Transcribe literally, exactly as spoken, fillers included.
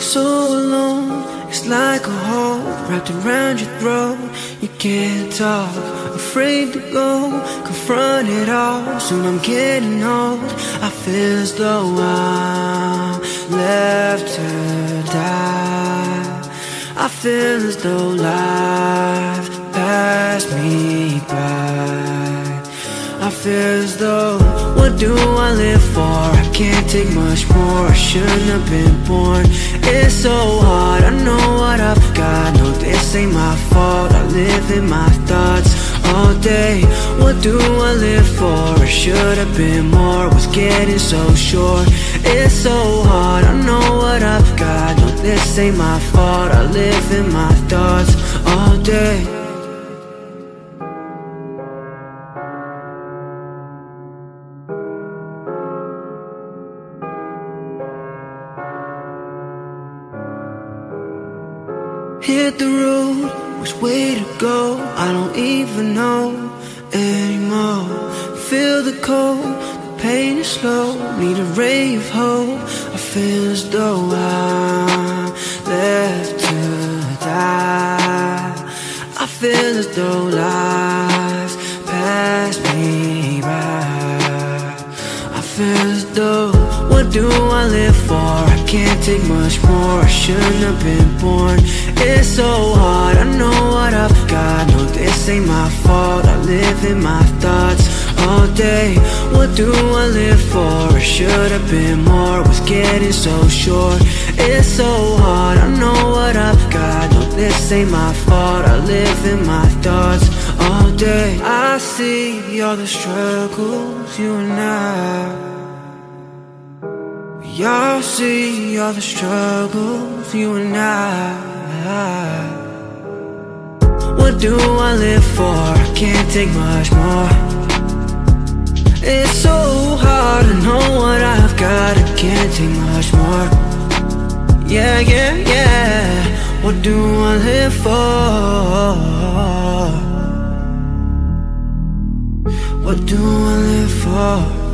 so alone. It's like a hole wrapped around your throat. You can't talk, afraid to go, confront it all. Soon I'm getting old. I feel as though I'm left to die. I feel as though life passed me by. I feel as though, what do I live for? Can't take much more, I shouldn't have been born. It's so hard, I know what I've got. No, this ain't my fault, I live in my thoughts all day. What do I live for? I should have been more, was getting so sure. It's so hard, I know what I've got. No, this ain't my fault, I live in my thoughts all day. Hit the road, which way to go? I don't even know anymore. Feel the cold, the pain is slow. Need a ray of hope. I feel as though I'm left to die. I feel as though lives pass me by. I feel as though, what do I live for? I can't take much more, I shouldn't have been born. It's so hard, I know what I've got. No, this ain't my fault, I live in my thoughts all day. What do I live for? I should have been more, was getting so sure. It's so hard, I know what I've got. No, this ain't my fault, I live in my thoughts all day. I see all the struggles you and I. Y'all see all the struggles, you and I. What do I live for? I can't take much more. It's so hard to know what I've got. I can't take much more. Yeah, yeah, yeah. What do I live for? What do I live for?